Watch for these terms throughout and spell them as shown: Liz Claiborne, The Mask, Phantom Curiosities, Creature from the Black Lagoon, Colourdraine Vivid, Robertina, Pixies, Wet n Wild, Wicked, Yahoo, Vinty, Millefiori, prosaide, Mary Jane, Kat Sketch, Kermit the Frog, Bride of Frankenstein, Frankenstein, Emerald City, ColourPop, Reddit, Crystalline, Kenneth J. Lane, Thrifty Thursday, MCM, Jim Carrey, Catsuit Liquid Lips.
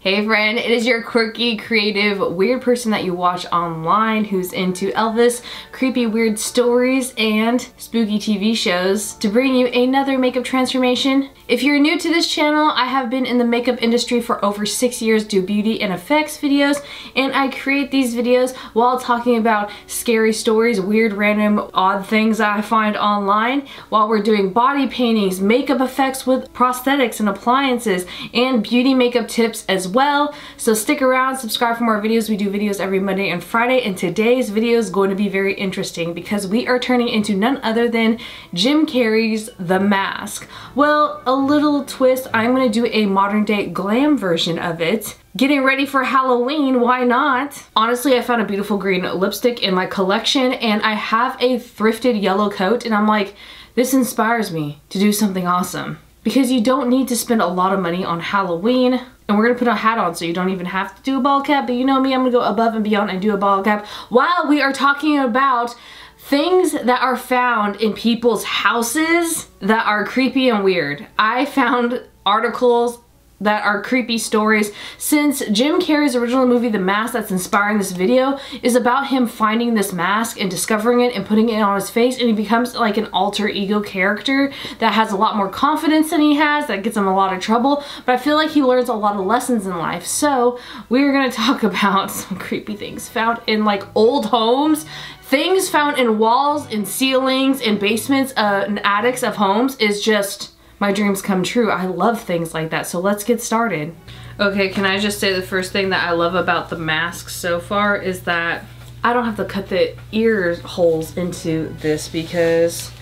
Hey friend, it is your quirky, creative, weird person that you watch online who's into Elvis, creepy, weird stories, and spooky TV shows to bring you another makeup transformation. If you're new to this channel, I have been in the makeup industry for over 6 years, do beauty and effects videos, and I create these videos while talking about scary stories, weird, random, odd things I find online, while we're doing body paintings, makeup effects with prosthetics and appliances, and beauty makeup tips as well. So stick around, subscribe for more videos. We do videos every Monday and Friday, and today's video is going to be very interesting because we are turning into none other than Jim Carrey's The Mask. Well, a little twist, I'm going to do a modern day glam version of it. Getting ready for Halloween, why not? Honestly, I found a beautiful green lipstick in my collection, and I have a thrifted yellow coat, and I'm like, this inspires me to do something awesome. Because you don't need to spend a lot of money on Halloween. And we're gonna put a hat on so you don't even have to do a ball cap, but you know me, I'm gonna go above and beyond and do a ball cap while we are talking about things that are found in people's houses that are creepy and weird. I found articles that are creepy stories since Jim Carrey's original movie The Mask that's inspiring this video is about him finding this mask and discovering it and putting it on his face, and he becomes like an alter ego character that has a lot more confidence than he has, that gets him a lot of trouble, but I feel like he learns a lot of lessons in life. So we're gonna talk about some creepy things found in like old homes, things found in walls and ceilings and basements and attics of homes. Is just my dreams come true. I love things like that, so let's get started. Okay, can I just say the first thing that I love about The Mask so far is that I don't have to cut the ear holes into this because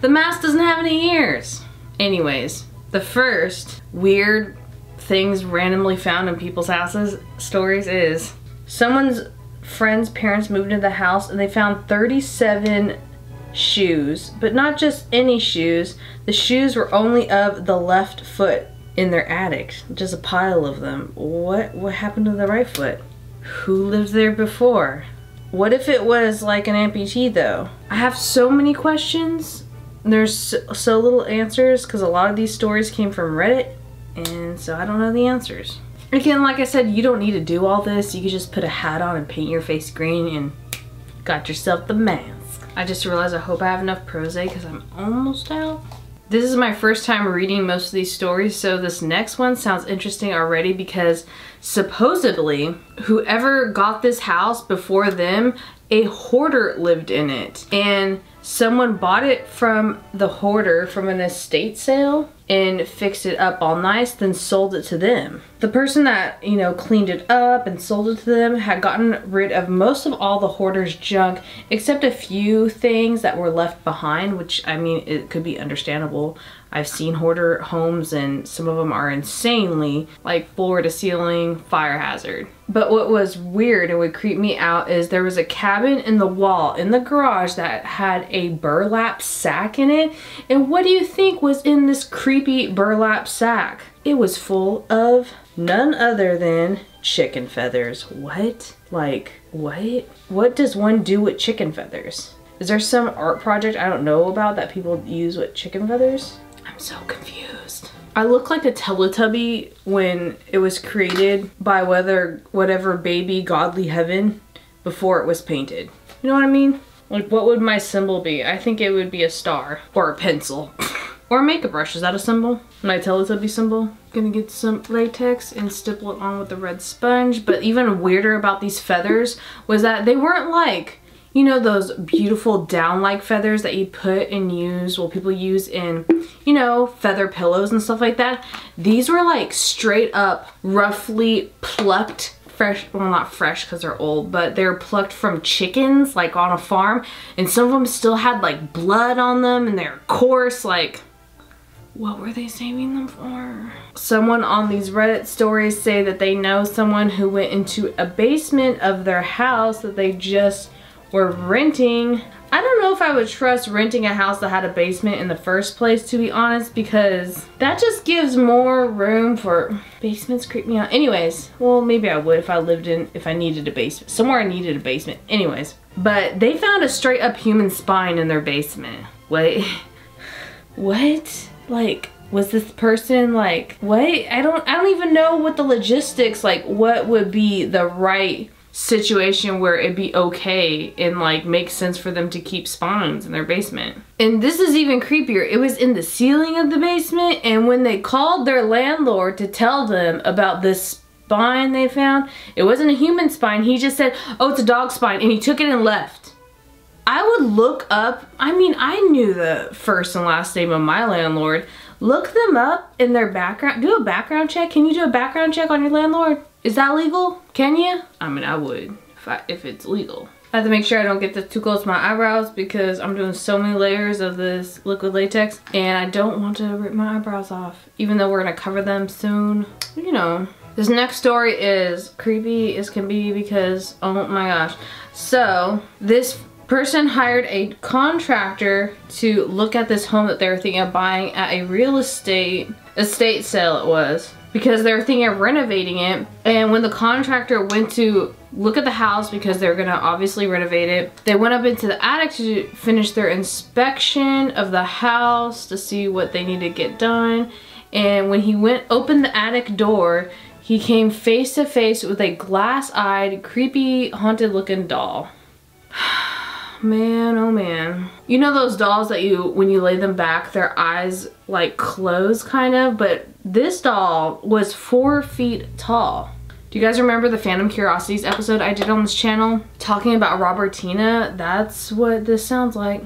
The Mask doesn't have any ears. Anyways, the first weird things randomly found in people's houses stories is someone's friend's parents moved into the house and they found 37 shoes, but not just any shoes. The shoes were only of the left foot in their attic, just a pile of them. What happened to the right foot? Who lived there before? What if it was like an amputee though? I have so many questions. There's so little answers because a lot of these stories came from Reddit, and so I don't know the answers. Again, like I said, you don't need to do all this. You can just put a hat on and paint your face green and got yourself the mask. I just realized I hope I have enough Prozé because I'm almost out. This is my first time reading most of these stories, so this next one sounds interesting already because supposedly whoever got this house before them, a hoarder lived in it, and someone bought it from the hoarder from an estate sale and fixed it up all nice, then sold it to them. The person that, you know, cleaned it up and sold it to them had gotten rid of most of all the hoarder's junk except a few things that were left behind, which, I mean, it could be understandable. I've seen hoarder homes and some of them are insanely like floor to ceiling fire hazard. But what was weird and would creep me out is there was a cabin in the wall in the garage that had a burlap sack in it. And what do you think was in this creepy burlap sack? It was full of none other than chicken feathers. What? Like, what? What does one do with chicken feathers? Is there some art project I don't know about that people use with chicken feathers? I'm so confused. I look like a Teletubby when it was created by whatever baby godly heaven before it was painted. You know what I mean? Like, what would my symbol be? I think it would be a star or a pencil or a makeup brush. Is that a symbol? My Teletubby symbol. Gonna get some latex and stipple it on with a red sponge. But even weirder about these feathers was that they weren't like, you know, those beautiful down-like feathers that you put and use, well, people use in, you know, feather pillows and stuff like that. These were like straight up roughly plucked fresh, well, not fresh because they're old, but they're plucked from chickens like on a farm, and some of them still had like blood on them and they're coarse. Like, what were they saving them for? Someone on these Reddit stories say that they know someone who went into a basement of their house that they just were renting. I don't know if I would trust renting a house that had a basement in the first place, to be honest, because that just gives more room for basements. Creep me out. Anyways, well, maybe I would if I needed a basement. Somewhere I needed a basement. Anyways, but they found a straight up human spine in their basement. Wait, what? Like, Was this person like, what? I don't even know what the logistics, like what would be the right situation where it'd be okay and like make sense for them to keep spawns in their basement. And this is even creepier. It was in the ceiling of the basement, and when they called their landlord to tell them about this spine they found, it wasn't a human spine. He just said, oh, it's a dog spine, and he took it and left. I would look up, I mean, I knew the first and last name of my landlord. Look them up in their background. Do a background check. Can you do a background check on your landlord? Is that legal? Can you? I mean, I would if it's legal. I have to make sure I don't get this too close to my eyebrows because I'm doing so many layers of this liquid latex and I don't want to rip my eyebrows off, even though we're gonna cover them soon. You know. This next story is creepy as can be because, oh my gosh. So, this person hired a contractor to look at this home that they were thinking of buying at a real estate, estate sale it was, because they were thinking of renovating it. And when the contractor went to look at the house, because they were gonna obviously renovate it, they went up into the attic to finish their inspection of the house to see what they needed to get done. And when he went open the attic door, he came face to face with a glass-eyed, creepy, haunted-looking doll. Man, oh man. You know those dolls that you, when you lay them back, their eyes like close kind of, but this doll was 4 feet tall. Do you guys remember the Phantom Curiosities episode I did on this channel talking about Robertina? That's what this sounds like.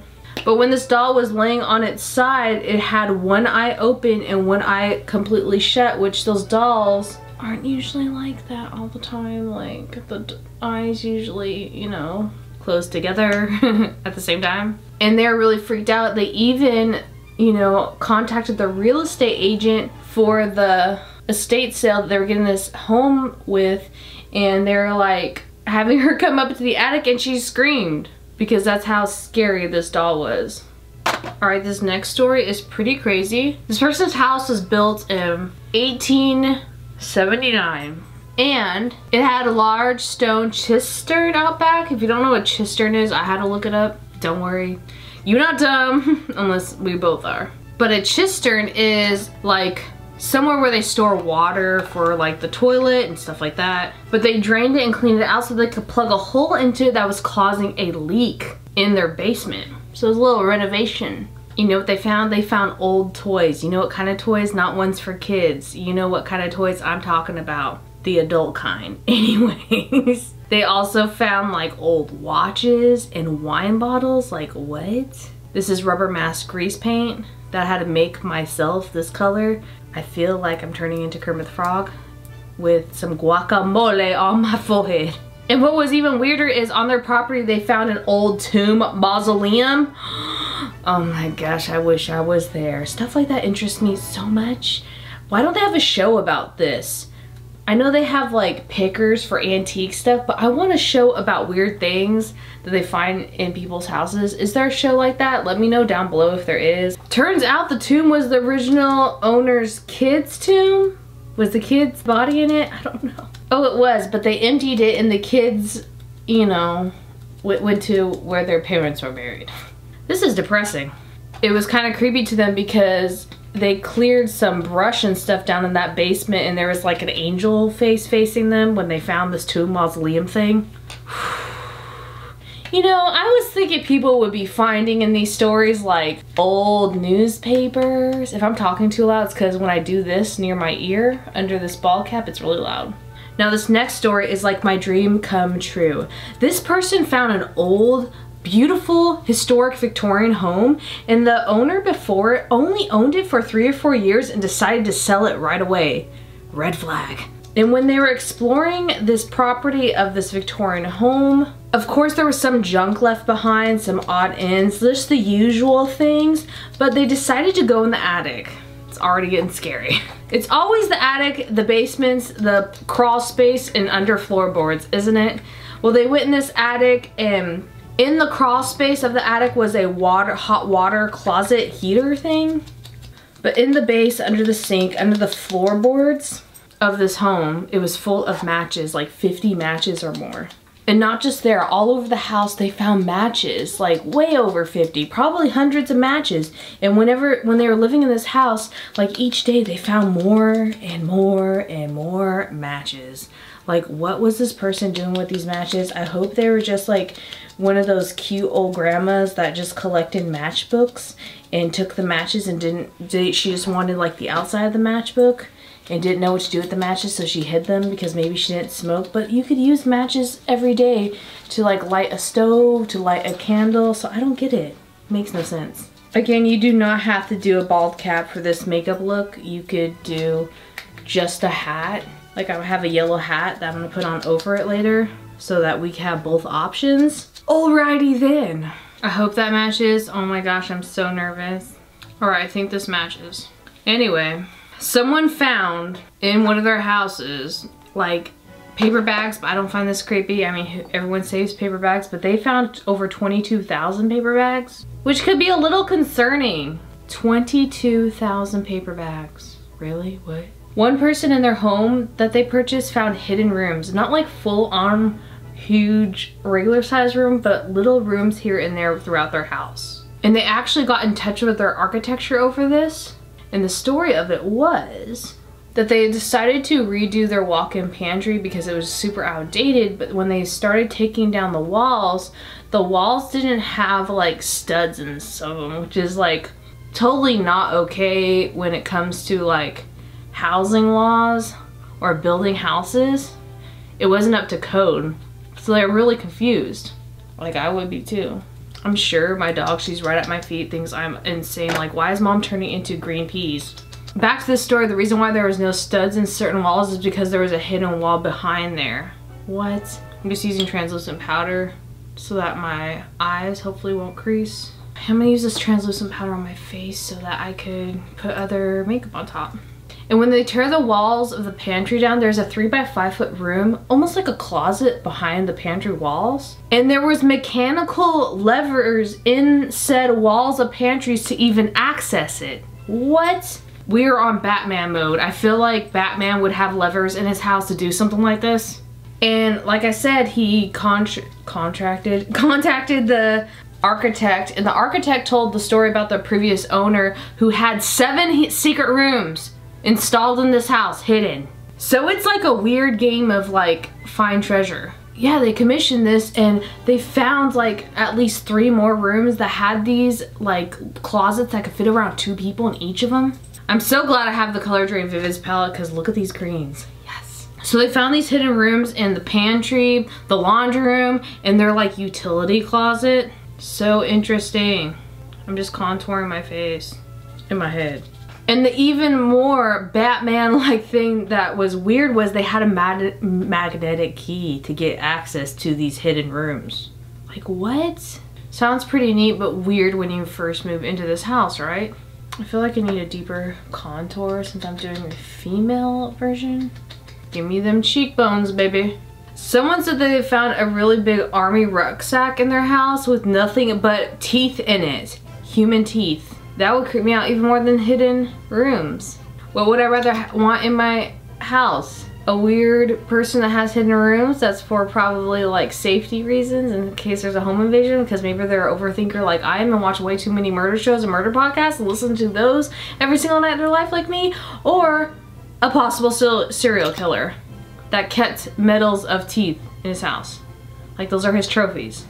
But when this doll was laying on its side, it had one eye open and one eye completely shut, which those dolls aren't usually like that all the time. Like the eyes usually, you know, closed together at the same time. And they're really freaked out. They even, you know, contacted the real estate agent for the estate sale that they were getting this home with, and they're like having her come up to the attic, and she screamed because that's how scary this doll was. All right, this next story is pretty crazy. This person's house was built in 1879. And it had a large stone cistern out back. If you don't know what cistern is, I had to look it up. Don't worry. You're not dumb, unless we both are. But a cistern is like somewhere where they store water for like the toilet and stuff like that. But they drained it and cleaned it out so they could plug a hole into it that was causing a leak in their basement. So it was a little renovation. You know what they found? They found old toys. You know what kind of toys? Not ones for kids. You know what kind of toys I'm talking about. The adult kind. Anyways, they also found like old watches and wine bottles. Like what? This is rubber mask grease paint that I had to make myself this color. I feel like I'm turning into Kermit the Frog with some guacamole on my forehead. And what was even weirder is on their property they found an old tomb mausoleum. Oh my gosh, I wish I was there. Stuff like that interests me so much. Why don't they have a show about this? I know they have like pickers for antique stuff, but I want a show about weird things that they find in people's houses. Is there a show like that? Let me know down below if there is. Turns out the tomb was the original owner's kid's tomb. Was the kid's body in it? I don't know. Oh, it was, but they emptied it and the kids, you know, went to where their parents were buried. This is depressing. It was kind of creepy to them because they cleared some brush and stuff down in that basement, and there was like an angel face facing them when they found this tomb mausoleum thing. You know, I was thinking people would be finding in these stories like old newspapers. If I'm talking too loud, it's because when I do this near my ear under this ball cap, it's really loud. Now this next story is like my dream come true. This person found an old beautiful historic Victorian home, and the owner before it only owned it for 3 or 4 years and decided to sell it right away. Red flag. And when they were exploring this property of this Victorian home, of course there was some junk left behind, some odd ends, just the usual things, but they decided to go in the attic. It's already getting scary. It's always the attic, the basements, the crawl space, and under floorboards, isn't it? Well, they went in this attic, and in the crawl space of the attic was a hot water closet heater thing. But in the base, under the sink, under the floorboards of this home, it was full of matches, like 50 matches or more. And not just there, all over the house they found matches, like way over 50, probably hundreds of matches. And when they were living in this house, like each day they found more and more and more matches. Like, what was this person doing with these matches? I hope they were just like one of those cute old grandmas that just collected matchbooks and took the matches and she just wanted like the outside of the matchbook and didn't know what to do with the matches, so she hid them because maybe she didn't smoke. But you could use matches every day to like light a stove, to light a candle, so I don't get it. Makes no sense. Again, you do not have to do a bald cap for this makeup look. You could do just a hat. Like, I have a yellow hat that I'm gonna put on over it later so that we can have both options. Alrighty then. I hope that matches. Oh my gosh, I'm so nervous. All right, I think this matches. Anyway, someone found in one of their houses, like paper bags, but I don't find this creepy. I mean, everyone saves paper bags, but they found over 22,000 paper bags, which could be a little concerning. 22,000 paper bags. Really? What? One person in their home that they purchased found hidden rooms, not like full-on huge regular size room, but little rooms here and there throughout their house. And they actually got in touch with their architecture over this. And the story of it was that they decided to redo their walk-in pantry because it was super outdated, but when they started taking down the walls didn't have like studs in some of them, which is like totally not okay when it comes to like housing laws or building houses. It wasn't up to code, so they're really confused. Like, I would be too. I'm sure my dog, she's right at my feet, thinks I'm insane. Like, why is mom turning into green peas? Back to this story, the reason why there was no studs in certain walls is because there was a hidden wall behind there. What? I'm just using translucent powder so that my eyes hopefully won't crease. I'm gonna use this translucent powder on my face so that I could put other makeup on top. And when they tear the walls of the pantry down, there's a 3 by 5 foot room, almost like a closet behind the pantry walls. And there was mechanical levers in said walls of pantries to even access it. What? We are on Batman mode. I feel like Batman would have levers in his house to do something like this. And like I said, he contacted the architect, and the architect told the story about the previous owner who had 7 secret rooms installed in this house, hidden. So it's like a weird game of like find treasure. Yeah, they commissioned this and they found like at least 3 more rooms that had these like closets that could fit around 2 people in each of them. I'm so glad I have the Colourdraine Vivid's palette because look at these greens. Yes. So they found these hidden rooms in the pantry, the laundry room, and their like utility closet. So interesting. I'm just contouring my face and my head. And the even more Batman-like thing that was weird was they had a magnetic key to get access to these hidden rooms. Like, what? Sounds pretty neat, but weird when you first move into this house, right? I feel like I need a deeper contour since I'm doing the female version. Give me them cheekbones, baby. Someone said that they found a really big army rucksack in their house with nothing but teeth in it. Human teeth. That would creep me out even more than hidden rooms. What would I rather want in my house? A weird person that has hidden rooms that's for probably like safety reasons in case there's a home invasion, because maybe they're an overthinker like I am and watch way too many murder shows and murder podcasts and listen to those every single night of their life like me, or a possible serial killer that kept medals of teeth in his house. Like, those are his trophies.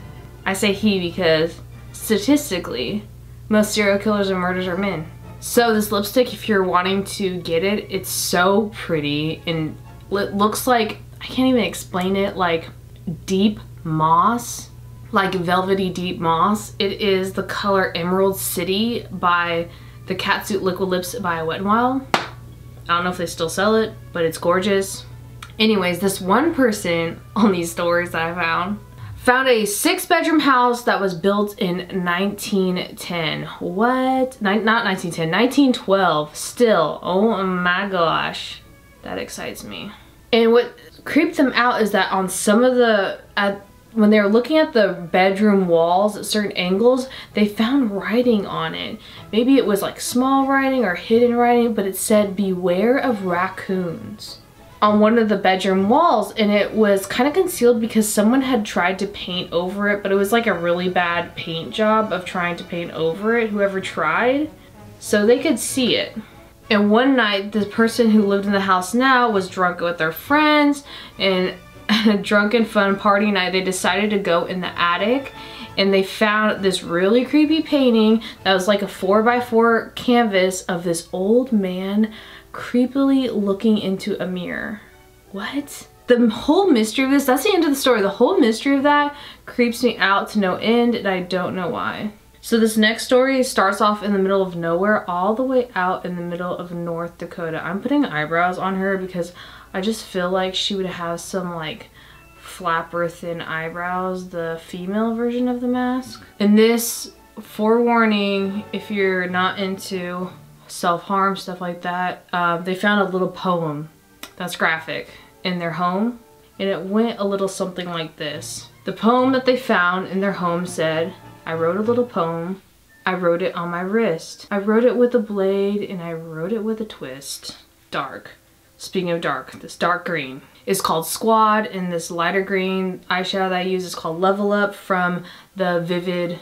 I say he because statistically, most serial killers and murders are men. So this lipstick, if you're wanting to get it, it's so pretty and it looks like, I can't even explain it, like deep moss, like velvety deep moss. It is the color Emerald City by the Catsuit Liquid Lips by Wet n Wild. I don't know if they still sell it, but it's gorgeous. Anyways, this one person on these stories that I found a 6-bedroom house that was built in 1910. What? Not 1910, 1912 still. Oh my gosh, that excites me. And what creeped them out is that on some of the, when they were looking at the bedroom walls at certain angles, they found writing on it. Maybe it was like small writing or hidden writing, but it said, "Beware of raccoons." on one of the bedroom walls, and it was kind of concealed because someone had tried to paint over it, but it was like a really bad paint job of trying to paint over it, whoever tried, so they could see it. And one night, the person who lived in the house now was drunk with their friends, and a drunken fun party night, they decided to go in the attic, and they found this really creepy painting that was like a 4x4 canvas of this old man creepily looking into a mirror. What? The whole mystery of this, that's the end of the story. The whole mystery of that creeps me out to no end, and I don't know why. So this next story starts off in the middle of nowhere, all the way out in the middle of North Dakota. I'm putting eyebrows on her because I just feel like she would have some like flapper thin eyebrows, the female version of The Mask. And this, forewarning, if you're not into self-harm, stuff like that, they found a little poem that's graphic in their home, and it went a little something like this. The poem that they found in their home said, I wrote a little poem, I wrote it on my wrist, I wrote it with a blade, and I wrote it with a twist. Dark. Speaking of dark, this dark green is called Squad, and this lighter green eyeshadow that I use is called Level Up from the Vivid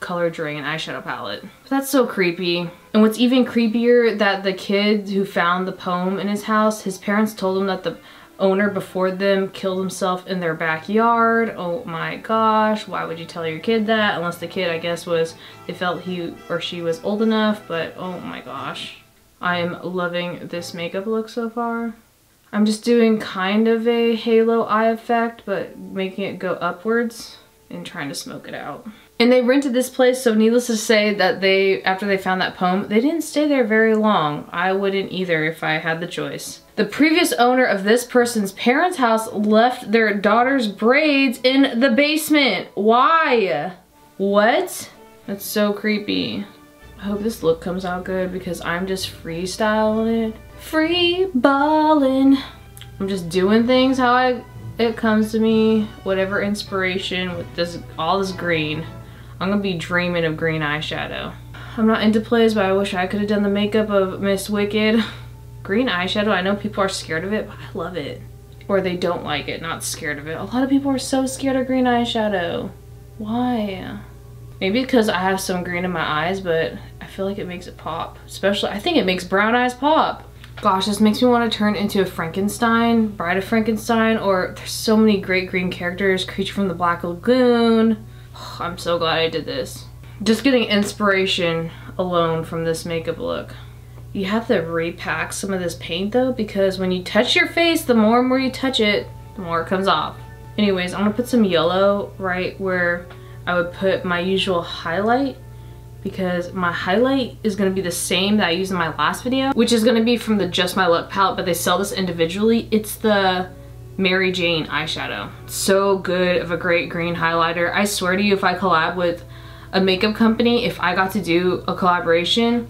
Colourdraine eyeshadow palette. But that's so creepy. And what's even creepier, that the kid who found the poem in his house, his parents told him that the owner before them killed himself in their backyard. Oh my gosh, why would you tell your kid that? Unless the kid, I guess, was, they felt he or she was old enough, but oh my gosh. I am loving this makeup look so far. I'm just doing kind of a halo eye effect, but making it go upwards and trying to smoke it out. And they rented this place, so needless to say that they, after they found that poem, they didn't stay there very long. I wouldn't either if I had the choice. The previous owner of this person's parents' house left their daughter's braids in the basement. Why? What? That's so creepy. I hope this look comes out good because I'm just freestyling it. Free balling. I'm just doing things how it comes to me, whatever inspiration, with this, all this green. I'm gonna be dreaming of green eyeshadow. I'm not into plays, but I wish I could have done the makeup of Miss Wicked. Green eyeshadow, I know people are scared of it, but I love it. Or they don't like it, not scared of it. A lot of people are so scared of green eyeshadow. Why? Maybe because I have some green in my eyes, but I feel like it makes it pop. Especially, I think it makes brown eyes pop. Gosh, this makes me want to turn into a Frankenstein, Bride of Frankenstein, or there's so many great green characters, Creature from the Black Lagoon. I'm so glad I did this. Just getting inspiration alone from this makeup look. You have to repack some of this paint though, because when you touch your face, the more and more you touch it, the more it comes off. Anyways, I'm gonna put some yellow right where I would put my usual highlight, because my highlight is gonna be the same that I used in my last video, which is gonna be from the Just My Luck palette, but they sell this individually. It's the Mary Jane eyeshadow. So good of a great green highlighter. I swear to you, if I collab with a makeup company, if I got to do a collaboration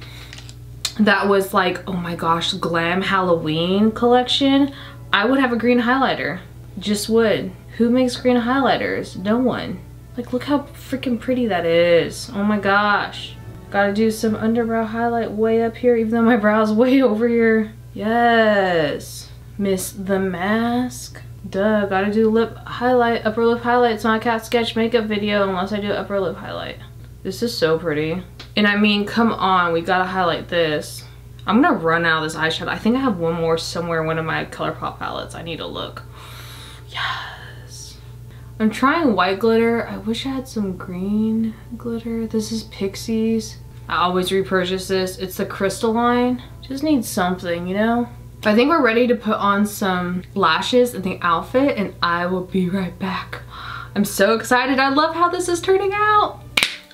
that was like, oh my gosh, Glam Halloween collection, I would have a green highlighter. Just would. Who makes green highlighters? No one. Like, look how freaking pretty that is. Oh my gosh. Gotta do some underbrow highlight way up here, even though my brow's way over here. Yes. Miss The Mask. Duh, gotta do lip highlight, upper lip highlight. It's not a cat sketch makeup video unless I do upper lip highlight. This is so pretty. And I mean, come on, we gotta highlight this. I'm gonna run out of this eyeshadow. I think I have one more somewhere in one of my ColourPop palettes. I need to look. Yeah. I'm trying white glitter. I wish I had some green glitter. This is Pixies. I always repurchase this. It's the Crystalline. Just need something, you know? I think we're ready to put on some lashes and the outfit, and I will be right back. I'm so excited. I love how this is turning out.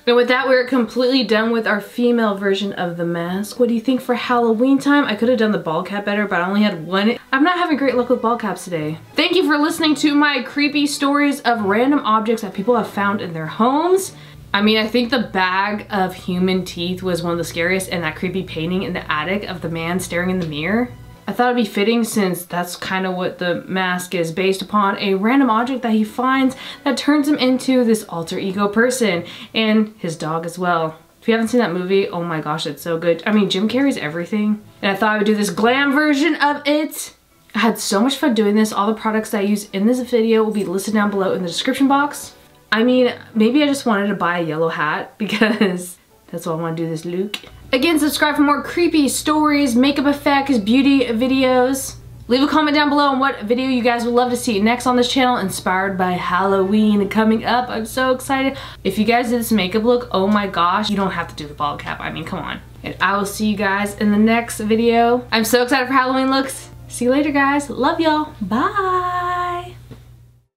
And with that, we're completely done with our female version of The Mask. What do you think for Halloween time? I could have done the ball cap better, but I only had one. I'm not having great luck with ball caps today. Thank you for listening to my creepy stories of random objects that people have found in their homes. I mean, I think the bag of human teeth was one of the scariest, and that creepy painting in the attic of the man staring in the mirror. I thought it'd be fitting, since that's kind of what The Mask is based upon, a random object that he finds that turns him into this alter ego person, and his dog as well. If you haven't seen that movie, oh my gosh, it's so good. I mean, Jim Carrey's everything. And I thought I would do this glam version of it. I had so much fun doing this. All the products that I use in this video will be listed down below in the description box. I mean, maybe I just wanted to buy a yellow hat because that's why I want to do this look. Again, subscribe for more creepy stories, makeup effects, beauty videos. Leave a comment down below on what video you guys would love to see next on this channel, inspired by Halloween coming up. I'm so excited. If you guys did this makeup look, oh my gosh, you don't have to do the bald cap. I mean, come on. And I will see you guys in the next video. I'm so excited for Halloween looks. See you later, guys. Love y'all. Bye.